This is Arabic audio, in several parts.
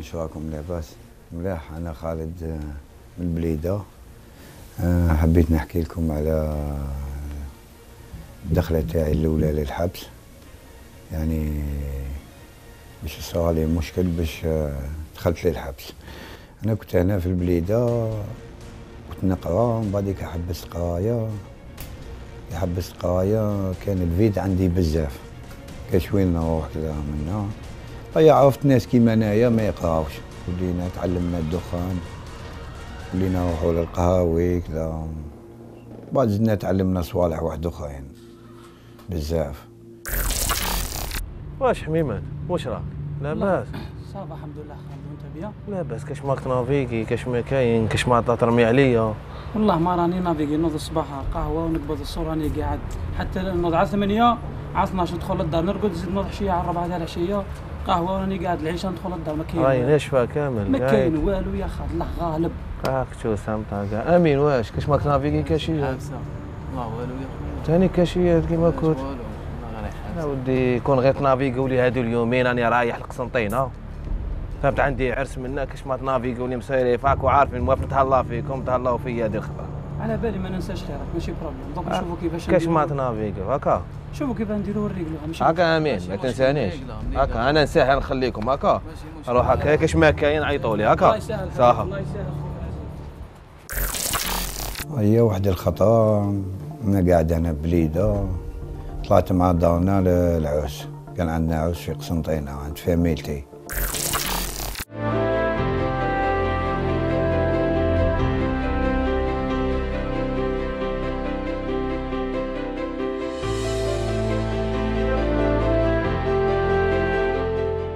عليكم شراكم؟ لاباس ملاح. انا خالد من البليده، حبيت نحكي لكم على الدخله تاعي الاولى للحبس، يعني باش صار لي مشكل باش دخلت للحبس. انا كنت هنا في البليده كنت نقرا، ومن بعد حبست قرايه. حبست قرايه كان الفيد عندي بزاف، كاش وين نروح كذا منا. طيب عرفت ناس كيما انايا ما يقراوش، ولينا تعلمنا الدخان، ولينا نروحوا للقهاوي كذا. بعد زدنا تعلمنا صوالح واحد اخرين بزاف. واش حميمان، واش راك؟ لاباس؟ صافا الحمد لله. خالد وانت بيا؟ لاباس. كاش ماك نافيكي؟ كاش ما كاين؟ كاش ما عطا ترمي عليا؟ والله ما راني نافيكي، نوض الصباح قهوه ونقبض الصور، راني قاعد حتى نوض على 8 على 12 ندخل للدار نرقد، زيد نوض حشيه على 4 تاع العشيه قهوه، وراني قاعد العشاء ندخل للدار. ما كاين راهي ناشفه كامل، ما كاين والو يا خالد، الله غالب. راك تشوف سامطه كاع. امين واش كاش ماك نافيكي؟ كاشي الله والو يا خويا، ثاني كاشي كيما كنت. انا ودي كون غير تنافيكيو لي هادو اليومين، راني رايح لقسنطينه فهمت، عندي عرس منا. كاش ما تنافيكيو لي مسيريفاك وعارفين موافق. تهلا فيكم، تهلاو فيا. دير خطره على بالي ما ننساش خيرك، ماشي بروبليم. دوك نشوفوا كيفاش كاش ما تنافيكيو هكا، شوفوا كيفاش نديروا الريكلو. ماشي هكا امين، ما تنسانيش هكا. انا نساهل نخليكم هكا، اروح هكا. كاش ما كاين عيطوا لي هكا. الله يسهل صاحب، الله يسهل. هي واحد الخطره انا قاعد انا بليده، طلعت مع دارنا للعرس، كان عندنا عرس في قسنطينه عند فاميلتي.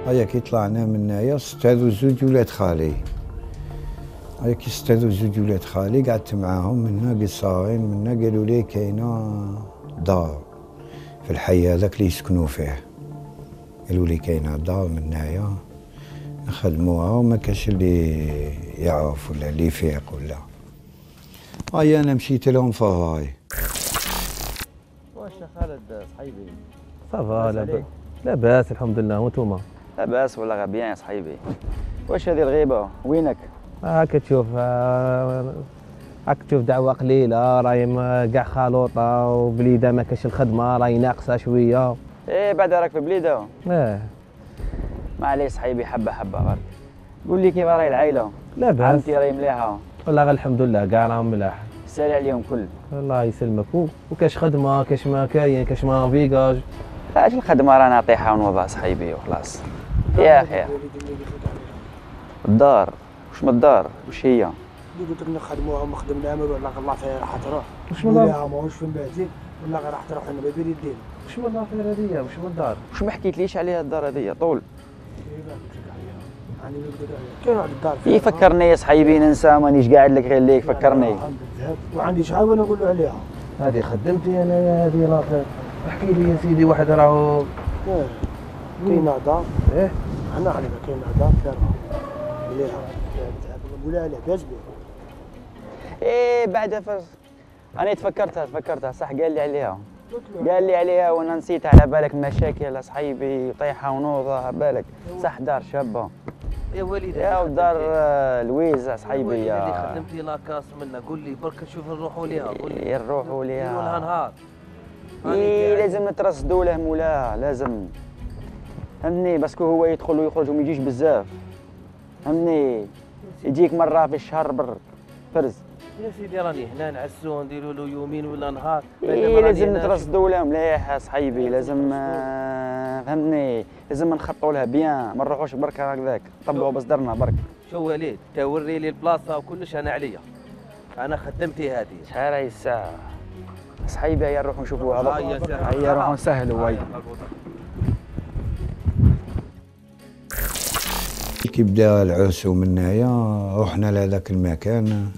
هيا كي طلعنا من هنايا استاذو زوج ولاد خالي، هيا كي استاذو زوج ولاد خالي قعدت معاهم من هنا قصارين من هنا. قالوا لي كاينه دار في الحي هذاك اللي يسكنوا فيه، قالوا لي كاينه دار من هنايا نخدموها، وما كاش اللي يعرف ولا اللي يفيق ولا. هيا انا مشيت لهم في الراي. واش يا خالد صحيبي؟ صافا لاباس. لاباس الحمد لله، وانتوما؟ لاباس والله غير بيان يا صحيبي. واش هذه الغيبه وينك؟ هاك تشوف، هاك تشوف دعوه قليله، راهي كاع خلوطه، وبليده ما كاش الخدمه، راهي ناقصه شويه. ايه بعد راك في بليده؟ اه معليش صحيبي، حبه حبه برك. قول لي كيف راهي العائله؟ لاباس عمتي راهي مليحه؟ والله غير الحمد لله كاع راهم ملاح. سال عليهم كل. الله يسلمك. وكاش خدمه؟ كاش ما كاين، كاش ما فيكاج. عاش الخدمه رانا طيحه ونوضع صحيبي وخلاص. يا اخي الدار واش من الدار واش هي؟ اللي قلت لك نخدموها وما خدمناها، ما على الله خير راح تروح. واش من الدار؟ ماهوش في المهدي ولا غير راح تروح لنا بابي يدينا. واش من الدار خير هذيا؟ واش من الدار؟ واش ما حكيتليش عليها الدار هذيا طول؟ اي فكرني يا صحيبي، ننسى مانيش قاعد لك غير ليك، فكرني. وعندي شعاب انا نقول له عليها. هذه خدمتي انايا، هذه راه احكي لي يا سيدي. واحد راهو كاين دار، ايه انا على كاين دار كارما مليحه، نقولها عليه باش بيه. ايه بعدها فاش انا تفكرتها صح، قال لي عليها، قال لي عليها وانا نسيت. على بالك مشاكل اصحيبي، طيحه ونوضه، على بالك صح دار شابه يا وليدي. يا ودار لويز اصحيبي يا وليدي، خدمتي لاكاس منا. قول لي برك نشوف نروحوا ليها. قول لي نروحوا ليها يومها نهار. اي لازم نترصدوا له مولاه، لازم فهمني، باسكو هو يدخل ويخرج وما يجيش بزاف فهمني، يجيك مره في الشهر فرز. يا سيدي راني هنا نعسو، نديروا له يومين ولا نهار. اي لازم نترصدوا له مليح اصحيبي، لازم فهمني، لازم نخطوا لها بيان، ما نروحوش برك هكذاك طبوا بصدرنا برك. شو وليد توري لي البلاصه وكلش، انا عليا، انا خدمتي هذه. شحال هي الساعه صحيبي؟ هيا نروحوا نشوفوا هذا، هيا نروحوا نسهلوا. هيا كي بدا العرس ومن هنايا رحنا لهذاك المكان،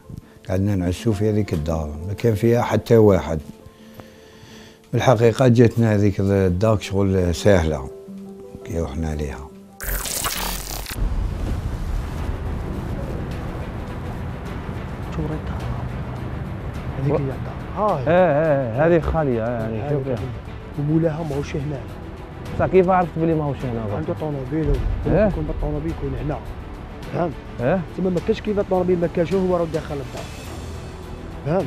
قعدنا نعسوا في هذيك الدار، ما كان فيها حتى واحد. بالحقيقة جاتنا هذيك الدار شغل ساهلة كي رحنا ليها. شو راهي الدار؟ هذيك هي الدار. ايه هذه خاليه يعني، شوف فيها ومولاها ماهوش هنا. بصح كيف عرفت بلي ماهوش هنا؟ عنده طونوبيل، يكون بالطونوبيل يكون هنا. فهمت؟ اه؟ تما مكاش كيف الطوموبيل مكاشوه هو راه داخل الدار. فهمت؟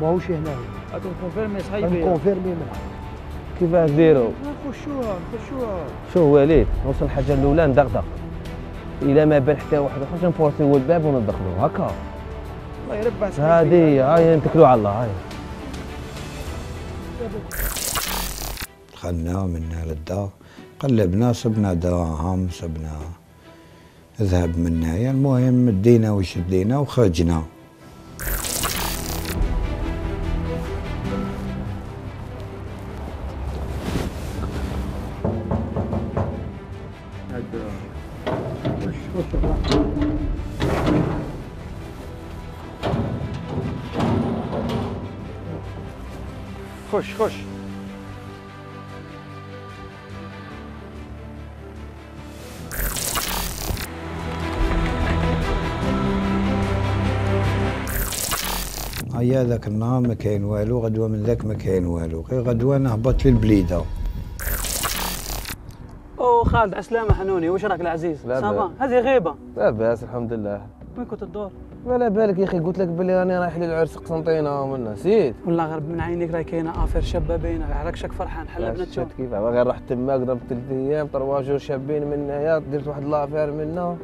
ماهوش هنا. هاكا كونفيرمي صحيبي. كونفيرمي منها. كيفاه ديروا؟ نخشوها. شوف وليد، نوصل الحاجة الأولى ندغدغ. إلا ما بان حتى واحد آخر نفورسيو الباب وندخلو هاكا. الله يربح صحيبي. هادي هي، هاي نتكلو على الله هاي. دخلنا منا للدار، قلبنا صبنا دراهم صبنا ذهب من هنايا، المهم دينا وشدينا وخرجنا. خش خش هيا. ذاك النهار ما كاين والو، غدوه من ذاك ما كاين والو، غير غدوه نهبط للبليده. او خالد عسلامه حنوني، واش راك العزيز؟ صافا هذه غيبه. لاباس الحمد لله. وين كنت تدور؟ على بالك يا اخي، قلت لك بلي راني رايح للعرس قسنطينه ومن نسيت. والله غير من عينيك راه كاينه افير شابه باينه، على راكشك فرحان حلا بنات شوف. كيف غير رحت تماك ضربت 3 ايام 3 جور شابين من هنايا، درت واحد لافير منا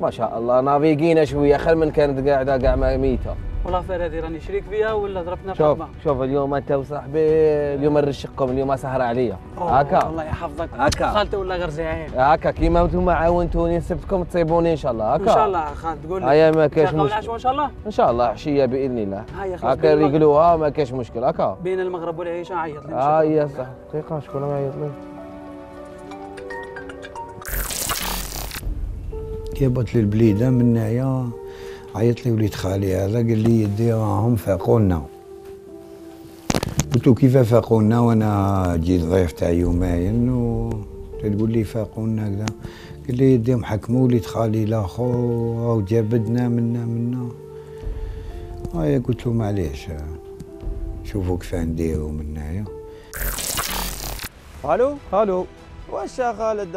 ما شاء الله، نافيقينا شويه خير من كانت قاعده كاع ميته. والافير هذه راني شريك فيها ولا ضربتنا شوف بقى. شوف اليوم انت وصاحبي، اليوم نرشقكم، اليوم سهر عليا هكا. الله يحفظك هكا خالته، ولا غير زعيم هكا كيما انتم عاونتوني نسبتكم تصيبوني ان شاء الله هكا. ان شاء الله خالد تقول لي هيا ما كاش مشكل ان شاء الله. ان شاء الله عشيه باذن الله هكا ريقلوها ما كاش مشكل هكا. بين المغرب والعشاء عيط لي. هيا صح دقيقه شكون اللي عيط لي؟ هبط للبليده من هنايا عيط لي وليد خالي هذا، قال لي يدي راهم فاقونا. قلت له كيف فاقونا وانا جيت ضيف تاع يومين وتقول لي فاقونا كذا؟ قال لي يديهم حكموا وليد خالي لاخو راهو جابدنا منا. ايا قلت له معليش شوفوا كيفاه نديروا من هنايا. الو الو واش يا خالد؟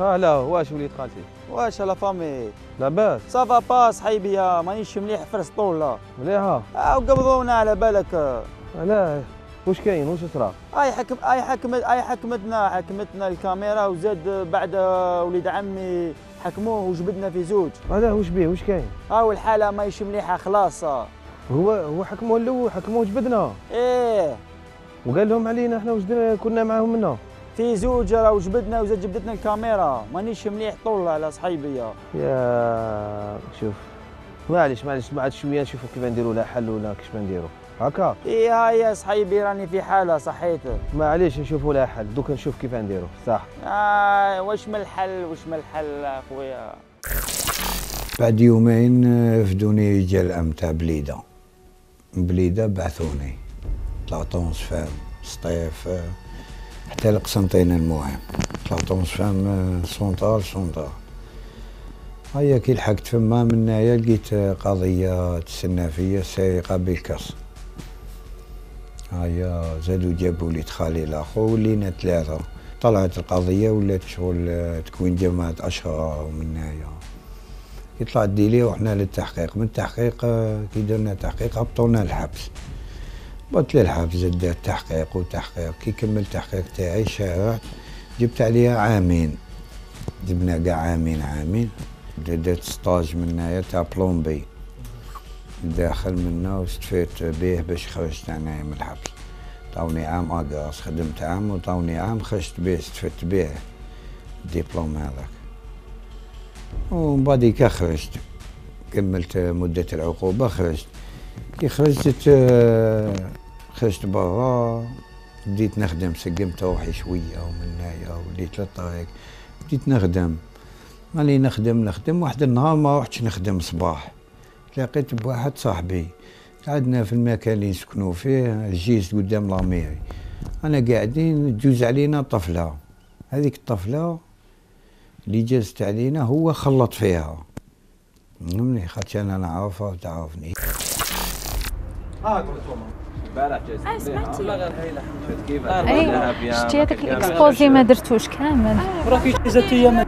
هلا واش وليد خالتي؟ واش لا فامي لاباس؟ صافا با صحيبي، يا مانيش مليح في السطوله. مليحه؟ قبضونا على بالك. علاه واش كاين واش صرا؟ حكمتنا الكاميرا، وزاد بعد وليد عمي حكموه وجبدنا في زوج. علاه واش بيه واش كاين؟ والحاله ماهيش مليحه خلاص. هو حكموه الاول، حكموه وجبدنا. ايه وقال لهم علينا احنا وجدنا كنا معاهم منا في زوج، راه وجبدنا وزاد جبدتنا الكاميرا. مانيش مليح طول على صحيبي يا شوف. معليش بعد شويه نشوفوا كيف نديروا لها حل ولا كيش نديروا هكا. هيا صحيبي راني في حاله صحيت. معليش نشوفوا لها حل دوك، نشوف كيف نديروا صح. واش من الحل اخويا؟ بعد يومين فدوني جا الامن تاع بليده بعثوني لاطونس فام سطيف حتى القسنطينة. المهم طلعتونش فهم سونطار. هيا كي لحقت فما من هنايا لقيت قضية تسنى فيا سارقة بالكاس. هيا زادو جابو وليد خالي لاخو ولينا 3. طلعت القضية ولات شغل تكوين جماعة أشرار ومن هنايا. كي طلعت ديلي وحنا للتحقيق، من التحقيق كي درنا تحقيق هبطونا الحبس. هبطت للحبس زاد دار تحقيق، كي كمل التحقيق تاعي شرعت جبت عليها 2 عام، جبنا كاع 2 عام. درت سطاج من هنايا تاع بلومبي داخل منا واستفدت بيه باش خرجت انايا من الحبس. طاوني 1 عام اكراس، خدمت 1 عام وطاوني 1 عام خرجت بيه، استفدت بيه الدبلوم هذاك. ومن بعد كا خرجت كملت مدة العقوبة. خرجت كي خرجت برا بديت نخدم، سقمت روحي شويه ومن هنايا وليت للطريق، بديت نخدم مالي نخدم. واحد النهار ما روحتش نخدم صباح، تلاقيت بواحد صاحبي قعدنا في المكان اللي نسكنو فيه جيست قدام لاميري، انا قاعدين تجوز علينا طفله. هذيك الطفله اللي جازت علينا هو خلط فيها، فهمني خاطش انا نعرفها وتعرفني. سمعتي؟ شتي هذاك الاكسبوزي ما درتوش كامل. راه كاين 3 ايام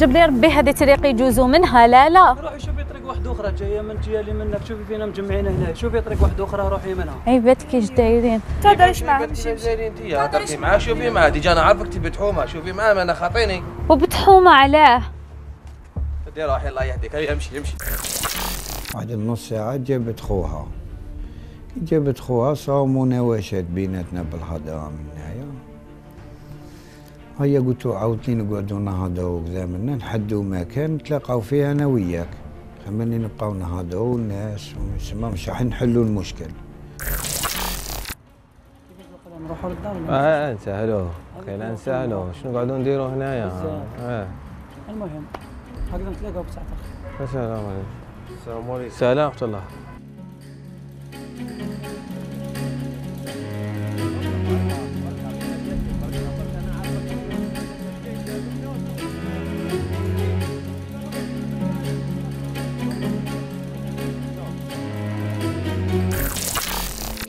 جاب لي ربي هذه طريق يجوزوا منها. لا لا روحي شوفي طريق واحده اخرى جايه من ديالي منك، شوفي فينا مجمعين هنا، شوفي طريق واحده اخرى روحي منها. عيبات كيش دايرين ما تهضريش معاه، ماشي دايرين انت هضرتي معاه، شوفي معاه ديجا انا عارفك تبي تحومه، شوفي معاه ما انا خاطيني وبتحومه علاه. دير روحي الله يهديك، هيا امشي امشي. واحد النص ساعه جابت خوها، جابت خوها صاو مناوشات بيناتنا بالهضره من هنايا. هيا قلت له عاودتني نقعدوا نهضروا كذا منا نحدوا مكان نتلاقاو فيه انا وياك، خمني نبقاو نهضروا الناس ونسمع مش راح نحلوا المشكل. نروحوا للدار اه نسهلوه، خلينا نسهلوه شنو نقعدوا نديروا هنايا. المهم هكذا نتلاقاو بساعة الخير. السلام عليكم. السلام عليكم. السلام ورحمة الله.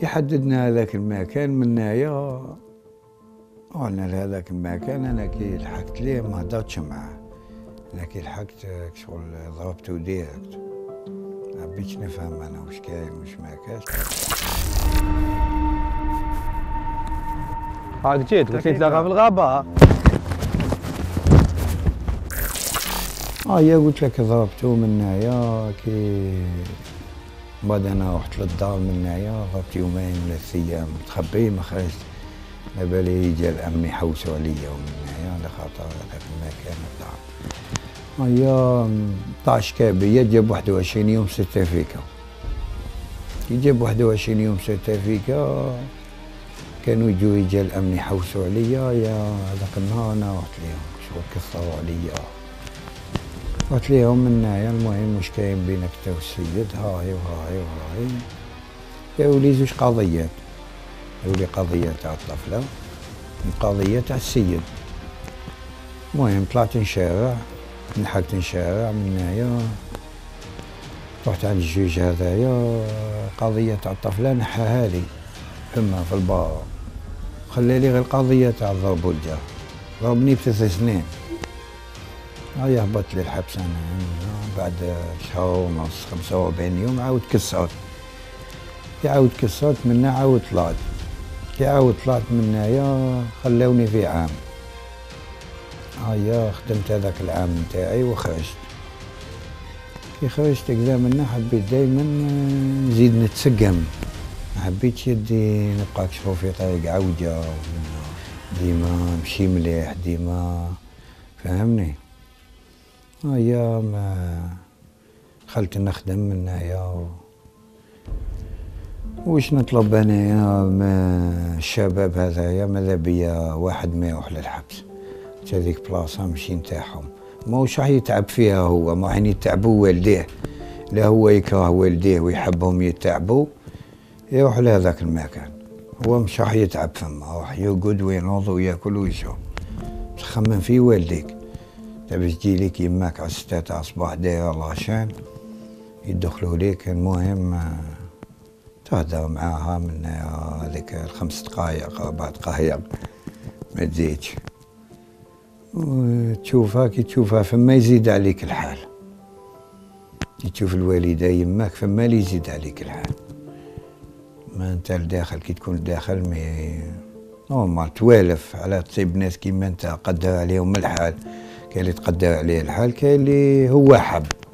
حددنا هذاك المكان من هنايا، قلنا لهذاك المكان انا كي لحقت ليه ما هضرتش معاه، انا كي لحقت شغل ضربته ديريكت، ما حبيتش نفهم انا واش كاين واش ما كاينش. عاد جيت قلت لي نتلاقى في الغابه. يا قلت لك ضربته من هنايا كي بعد انا رحت للدار من هنايا، غبت يومين ولا 3 ايام متخبي ما خرجت، على بالي جا الامن يحوسوا عليا ومن هنايا على خاطر هذاك المكان الدار. هيا طاع شكابية جاب 21 يوم سيرتيفيكا، كي جاب 21 يوم سيرتيفيكا كانوا يجوا يجا الامن يحوسوا عليا. يا هذاك النهار انا رحت ليهم شغل كثروا عليا، قلت ليهم من هنايا المهم واش كاين بينك انت والسيد، هاهي وهاهي وهاهي. ياولي زوج قضيات، ياولي قضية تاع الطفلة وقضية تاع السيد. المهم طلعت نشارع، نحكت نشارع من هنايا، رحت عند الجوج هذايا، قضية تاع الطفلة نحاها لي فما في البار، خلالي غير القضية تاع الضرب والجر، ضربني ب3 سنين. هيا هبط لي الحبس انا بعد شهر ونص 45 يوم عاود كسرت، كي عاود كسرت منا عاود طلعت، كي عاود طلعت من هنايا خلاوني في عام. هيا خدمت هذاك العام نتاعي وخرجت، كي خرجت كذا منا حبيت دايما نزيد نتسقم، ما حبيتش يدي نبقى كشغل في طريق عوجه، ديما نمشي مليح ديما فهمني. هيا ما دخلت نخدم من هنايا، واش نطلب انايا من الشباب هذايا ماذا بيا واحد ما يروح للحبس، هذيك بلاصه ماشي نتاعهم، ماهوش راح يتعب فيها هو، ما راحين يتعبوا والديه، لا هو يكره والديه ويحبهم يتعبوا، يروح لهذاك المكان، هو مش راح يتعب فما، راح يرقد وينوض وياكل ويشرب، تخمم في والديك. باش تجي ليك يماك على 6 تاع الصباح دايره لاشين يدخلوا ليك، المهم تهدر معاها من هذيك 5 دقائق 4 دقائق ما تزيدش، وتشوفها كي تشوفها فما يزيد عليك الحال، كي تشوف الوالده يماك فما اللي يزيد عليك الحال، ما انت لداخل كي تكون لداخل مي نورمال توالف على تصيب ناس كيما انت قدر عليهم الحال، كاين اللي تقدر عليه الحال، كاين اللي هو حب.